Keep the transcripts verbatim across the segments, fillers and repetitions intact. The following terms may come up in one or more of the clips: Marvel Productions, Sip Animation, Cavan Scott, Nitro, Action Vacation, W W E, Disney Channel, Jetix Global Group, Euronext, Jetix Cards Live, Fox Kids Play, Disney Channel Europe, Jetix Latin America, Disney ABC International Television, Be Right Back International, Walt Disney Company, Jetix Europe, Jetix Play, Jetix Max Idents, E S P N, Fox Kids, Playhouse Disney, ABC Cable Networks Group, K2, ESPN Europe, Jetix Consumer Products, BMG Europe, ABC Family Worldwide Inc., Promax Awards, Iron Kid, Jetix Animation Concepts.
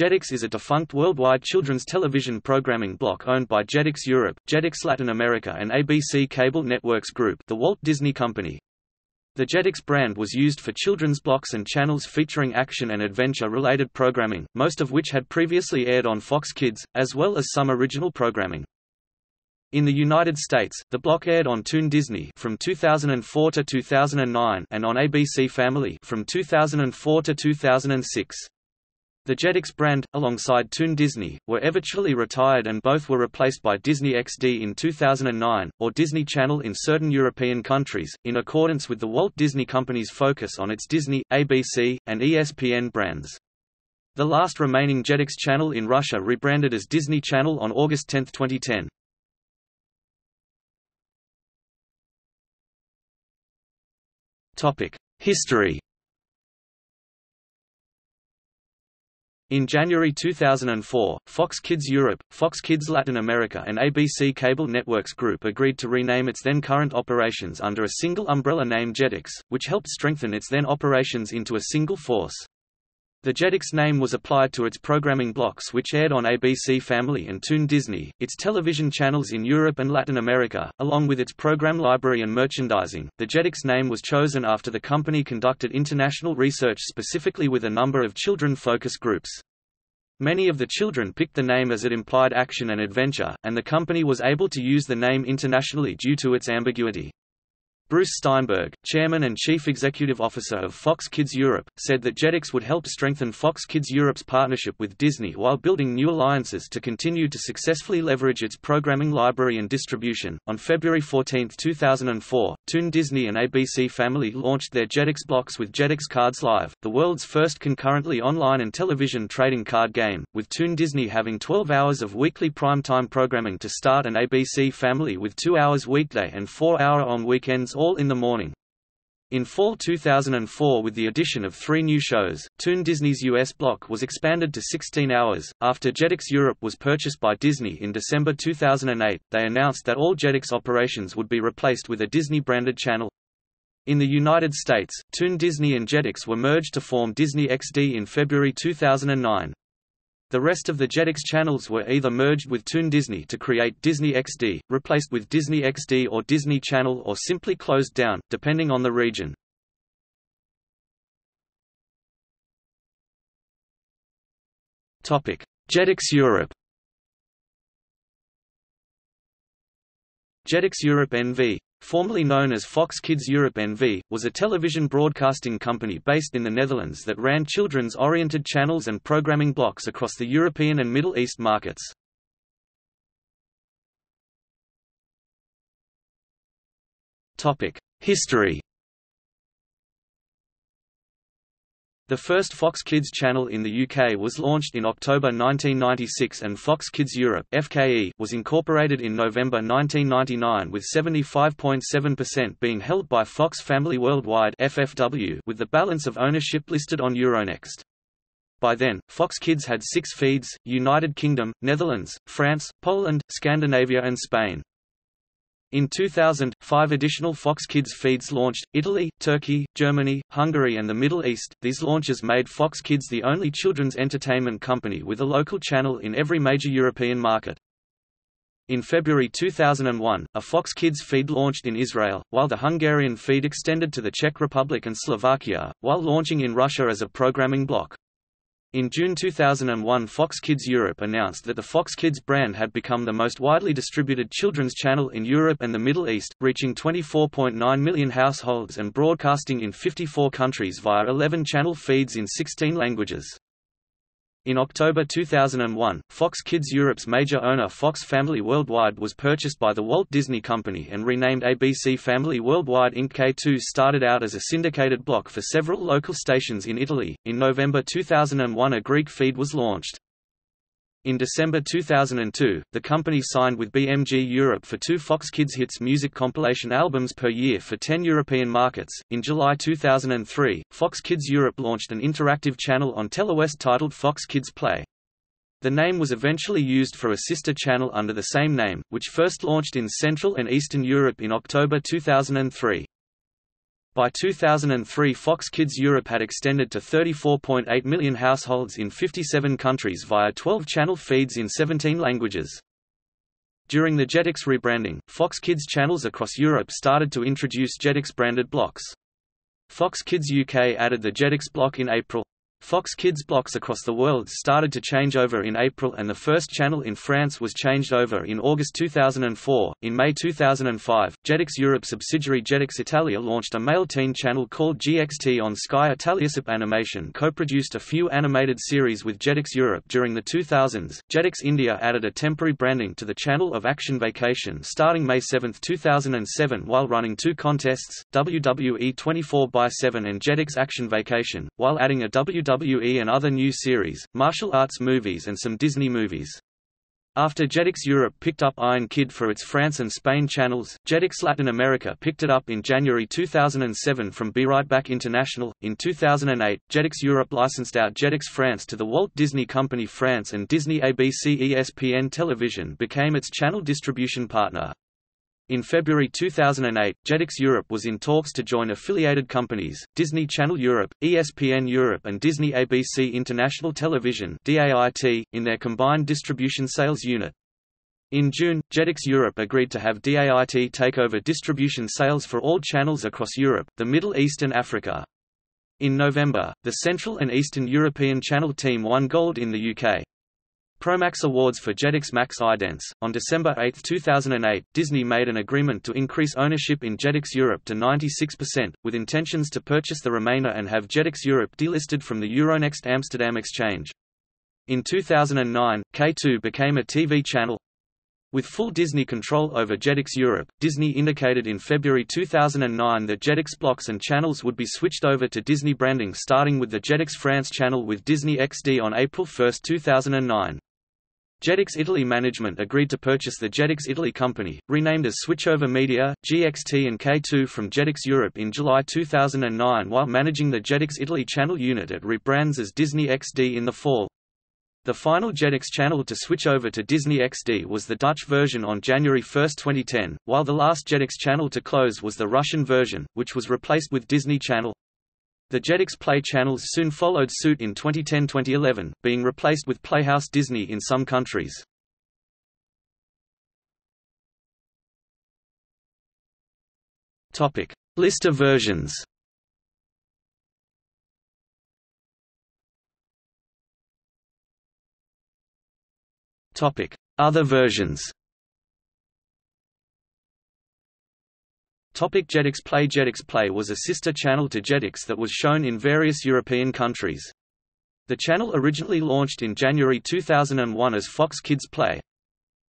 Jetix is a defunct worldwide children's television programming block owned by Jetix Europe, Jetix Latin America and A B C Cable Networks Group, the Walt Disney Company. The Jetix brand was used for children's blocks and channels featuring action and adventure-related programming, most of which had previously aired on Fox Kids, as well as some original programming. In the United States, the block aired on Toon Disney from two thousand four to two thousand nine and on A B C Family from two thousand four to two thousand six. The Jetix brand, alongside Toon Disney, were eventually retired and both were replaced by Disney X D in two thousand nine, or Disney Channel in certain European countries, in accordance with the Walt Disney Company's focus on its Disney, A B C, and E S P N brands. The last remaining Jetix channel in Russia rebranded as Disney Channel on August tenth, twenty ten. History. In January two thousand four, Fox Kids Europe, Fox Kids Latin America and A B C Cable Networks Group agreed to rename its then-current operations under a single umbrella name Jetix, which helped strengthen its then-operations into a single force. The Jetix name was applied to its programming blocks which aired on A B C Family and Toon Disney, its television channels in Europe and Latin America, along with its program library and merchandising. The Jetix name was chosen after the company conducted international research specifically with a number of children focus groups. Many of the children picked the name as it implied action and adventure, and the company was able to use the name internationally due to its ambiguity. Bruce Steinberg, chairman and chief executive officer of Fox Kids Europe, said that Jetix would help strengthen Fox Kids Europe's partnership with Disney while building new alliances to continue to successfully leverage its programming library and distribution. On February fourteenth, two thousand four, Toon Disney and A B C Family launched their Jetix blocks with Jetix Cards Live, the world's first concurrently online and television trading card game, with Toon Disney having twelve hours of weekly primetime programming to start and A B C Family with two hours weekday and four hours on weekends, all in the morning. In fall two thousand four, with the addition of three new shows, Toon Disney's U S block was expanded to sixteen hours. After Jetix Europe was purchased by Disney in December two thousand eight, they announced that all Jetix operations would be replaced with a Disney-branded channel. In the United States, Toon Disney and Jetix were merged to form Disney X D in February two thousand nine. The rest of the Jetix channels were either merged with Toon Disney to create Disney X D, replaced with Disney X D or Disney Channel, or simply closed down, depending on the region. Jetix Europe. Jetix Europe N V, formerly known as Fox Kids Europe N V, was a television broadcasting company based in the Netherlands that ran children's-oriented channels and programming blocks across the European and Middle East markets. History. The first Fox Kids channel in the U K was launched in October nineteen ninety-six and Fox Kids Europe (F K E) was incorporated in November nineteen ninety-nine, with seventy-five point seven percent being held by Fox Family Worldwide (F F W), with the balance of ownership listed on Euronext. By then, Fox Kids had six feeds: United Kingdom, Netherlands, France, Poland, Scandinavia and Spain. In two thousand, five additional Fox Kids feeds launched: Italy, Turkey, Germany, Hungary and the Middle East. These launches made Fox Kids the only children's entertainment company with a local channel in every major European market. In February two thousand one, a Fox Kids feed launched in Israel, while the Hungarian feed extended to the Czech Republic and Slovakia, while launching in Russia as a programming block. In June two thousand one, Fox Kids Europe announced that the Fox Kids brand had become the most widely distributed children's channel in Europe and the Middle East, reaching twenty-four point nine million households and broadcasting in fifty-four countries via eleven channel feeds in sixteen languages. In October two thousand one, Fox Kids Europe's major owner Fox Family Worldwide was purchased by the Walt Disney Company and renamed A B C Family Worldwide Incorporated. K two started out as a syndicated block for several local stations in Italy. In November two thousand one, a Greek feed was launched. In December two thousand two, the company signed with B M G Europe for two Fox Kids Hits music compilation albums per year for ten European markets. In July two thousand three, Fox Kids Europe launched an interactive channel on Telewest titled Fox Kids Play. The name was eventually used for a sister channel under the same name, which first launched in Central and Eastern Europe in October two thousand three. By two thousand three, Fox Kids Europe had extended to thirty-four point eight million households in fifty-seven countries via twelve channel feeds in seventeen languages. During the Jetix rebranding, Fox Kids channels across Europe started to introduce Jetix-branded blocks. Fox Kids U K added the Jetix block in April. Fox Kids blocks across the world started to change over in April, and the first channel in France was changed over in August two thousand four. In May two thousand five, Jetix Europe subsidiary Jetix Italia launched a male teen channel called G X T on Sky Italia. Sip Animation co-produced a few animated series with Jetix Europe during the two thousands. Jetix India added a temporary branding to the channel of Action Vacation starting May seventh two thousand seven, while running two contests, W W E twenty-four by seven and Jetix Action Vacation, while adding a W W E and other new series, martial arts movies and some Disney movies. After Jetix Europe picked up Iron Kid for its France and Spain channels, Jetix Latin America picked it up in January two thousand seven from Be Right Back International. In two thousand eight, Jetix Europe licensed out Jetix France to the Walt Disney Company France, and Disney A B C E S P N Television became its channel distribution partner. In February two thousand eight, Jetix Europe was in talks to join affiliated companies, Disney Channel Europe, E S P N Europe and Disney A B C International Television (D A I T), in their combined distribution sales unit. In June, Jetix Europe agreed to have D A I T take over distribution sales for all channels across Europe, the Middle East and Africa. In November, the Central and Eastern European Channel team won gold in the U K. Promax Awards for Jetix Max Idents. On December eighth two thousand eight, Disney made an agreement to increase ownership in Jetix Europe to ninety-six percent, with intentions to purchase the remainder and have Jetix Europe delisted from the Euronext Amsterdam exchange. In two thousand nine, K two became a T V channel. With full Disney control over Jetix Europe, Disney indicated in February two thousand nine that Jetix blocks and channels would be switched over to Disney branding, starting with the Jetix France channel with Disney X D on April first two thousand nine. Jetix Italy management agreed to purchase the Jetix Italy company, renamed as Switchover Media, G X T and K two from Jetix Europe in July two thousand nine, while managing the Jetix Italy channel unit it rebrands as Disney X D in the fall. The final Jetix channel to switch over to Disney X D was the Dutch version on January first twenty ten, while the last Jetix channel to close was the Russian version, which was replaced with Disney Channel. The Jetix Play channels soon followed suit in twenty ten to twenty eleven, being replaced with Playhouse Disney in some countries. Topic: List of versions. Topic: Other versions. Topic: Jetix Play. Jetix Play was a sister channel to Jetix that was shown in various European countries. The channel originally launched in January two thousand one as Fox Kids Play.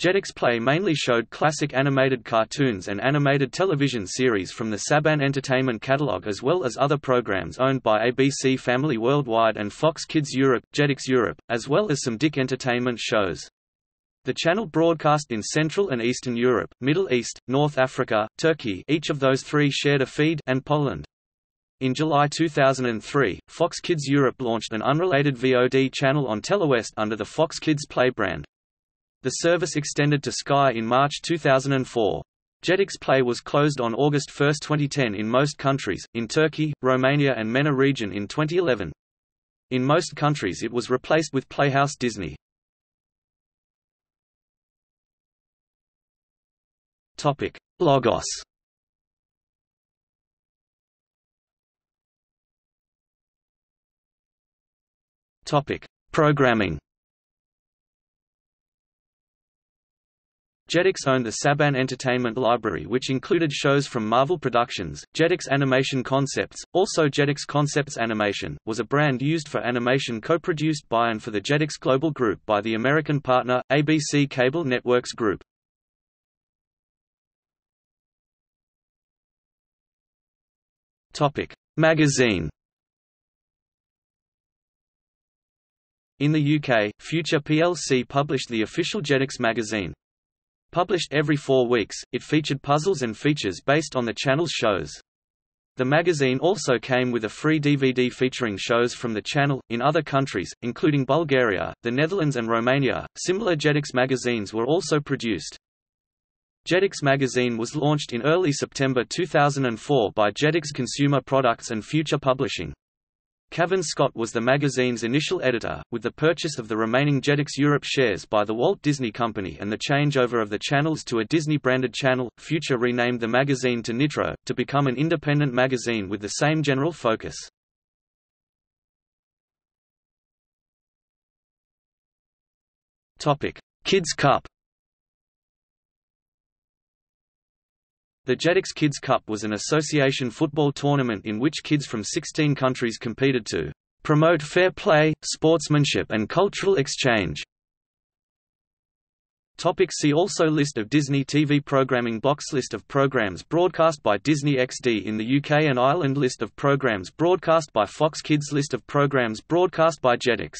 Jetix Play mainly showed classic animated cartoons and animated television series from the Saban Entertainment catalog, as well as other programs owned by A B C Family Worldwide and Fox Kids Europe, Jetix Europe, as well as some Dick Entertainment shows. The channel broadcast in Central and Eastern Europe, Middle East, North Africa, Turkey, each of those three shared a feed, and Poland. In July two thousand three, Fox Kids Europe launched an unrelated V O D channel on Telewest under the Fox Kids Play brand. The service extended to Sky in March two thousand four. Jetix Play was closed on August first twenty ten in most countries, in Turkey, Romania and MENA region in twenty eleven. In most countries it was replaced with Playhouse Disney. Topic: Logos. Topic: Programming. Jetix owned the Saban Entertainment library, which included shows from Marvel Productions. Jetix Animation Concepts, also Jetix Concepts Animation, was a brand used for animation co-produced by and for the Jetix Global Group by the American partner, A B C Cable Networks Group. Topic: Magazine. In the U K, Future P L C published the official Jetix magazine. Published every four weeks, it featured puzzles and features based on the channel's shows. The magazine also came with a free D V D featuring shows from the channel. In other countries, including Bulgaria, the Netherlands and Romania, similar Jetix magazines were also produced. Jetix magazine was launched in early September two thousand four by Jetix Consumer Products and Future Publishing. Cavan Scott was the magazine's initial editor, with the purchase of the remaining Jetix Europe shares by the Walt Disney Company and the changeover of the channels to a Disney-branded channel, Future renamed the magazine to Nitro, to become an independent magazine with the same general focus. Kids Cup. The Jetix Kids Cup was an association football tournament in which kids from sixteen countries competed to promote fair play, sportsmanship and cultural exchange. Topic. See also: List of Disney T V programming, box list of programs broadcast by Disney X D in the U K and Ireland, list of programs broadcast by Fox Kids, list of programs broadcast by Jetix.